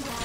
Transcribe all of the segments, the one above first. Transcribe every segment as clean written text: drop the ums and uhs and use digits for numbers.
Yeah.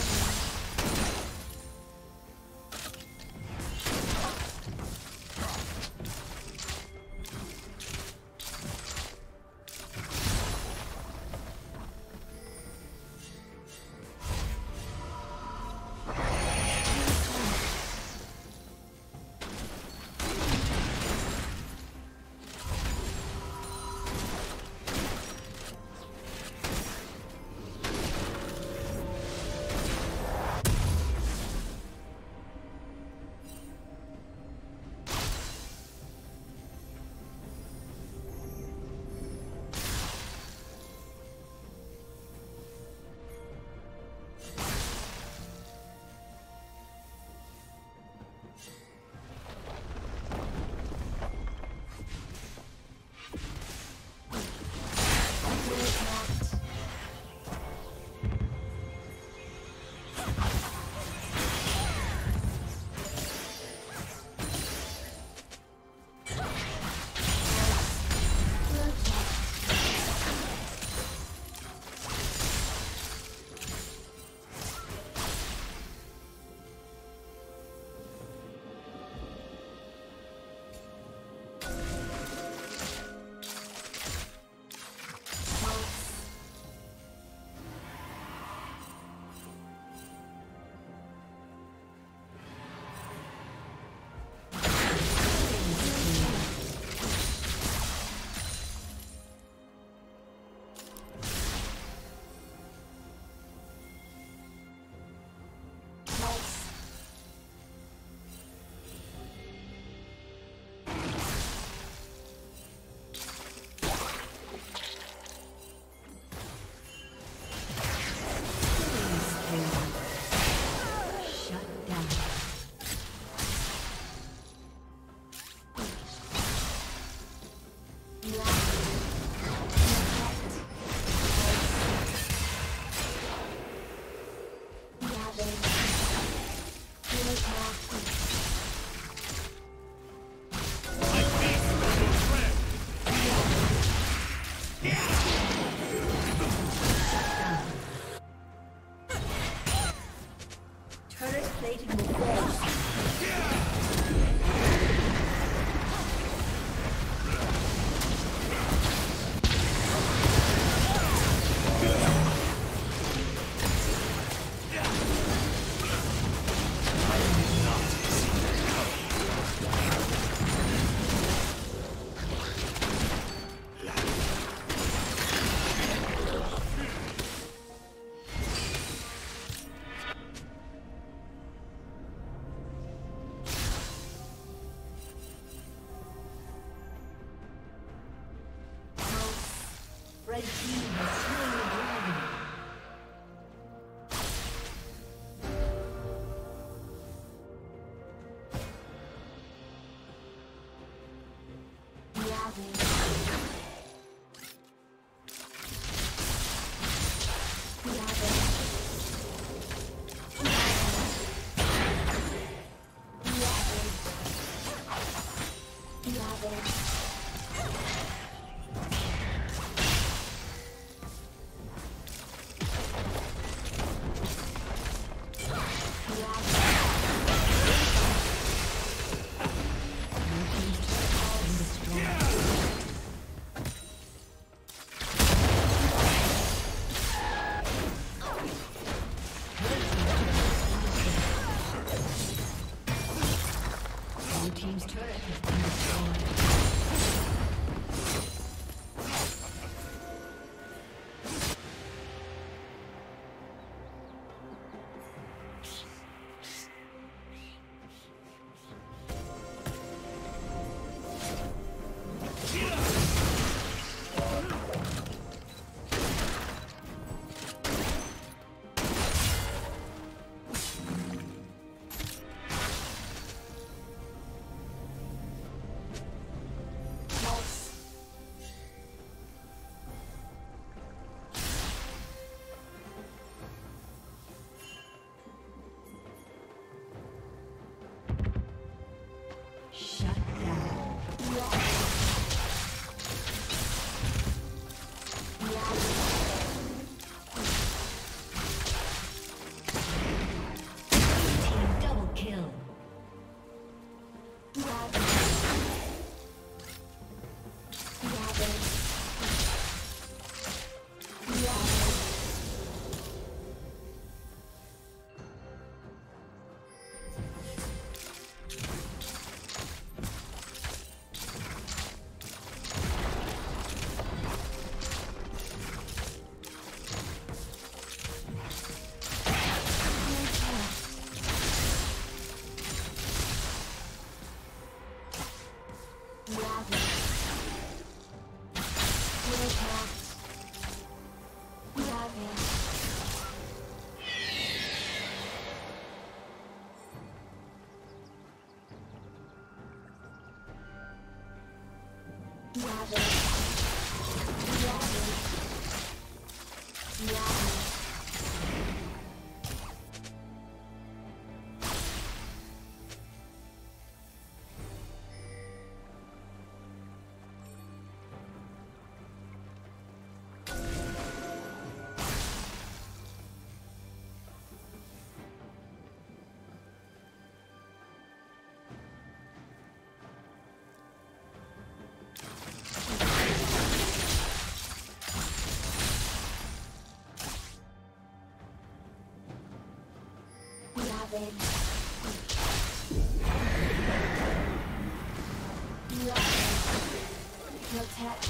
Protect.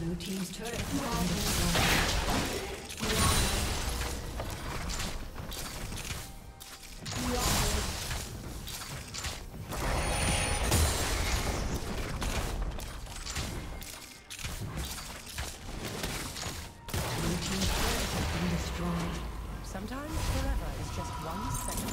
Blue team's turret has been destroyed. Sometimes forever is just 1 second.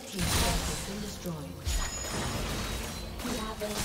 Red team has been destroyed. Ravage.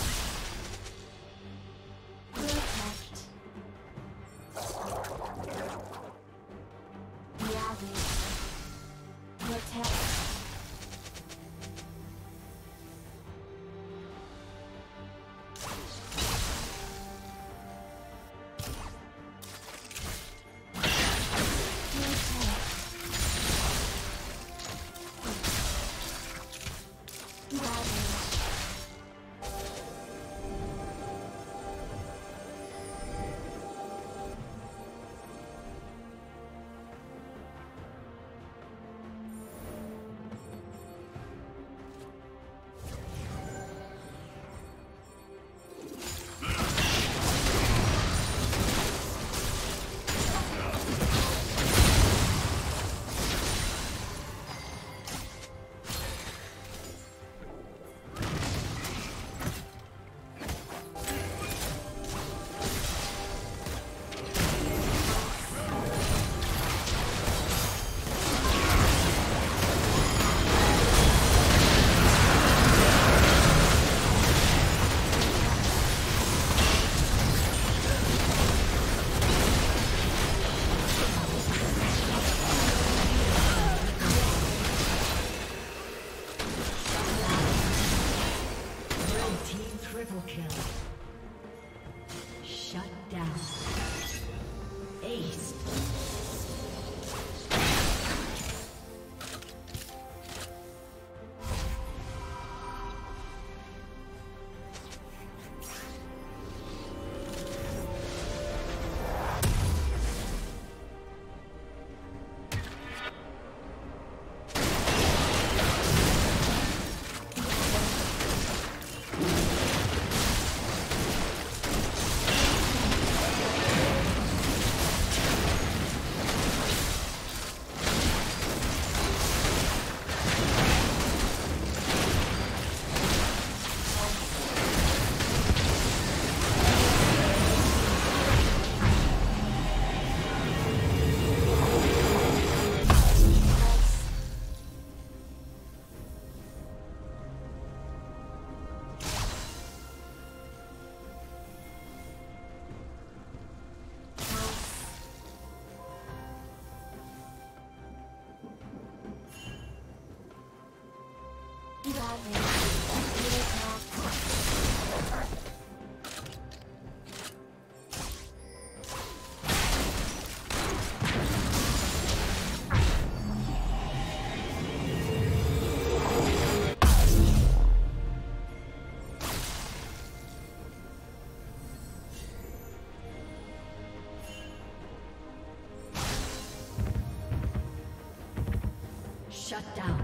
Shut down.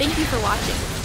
Thank you for watching.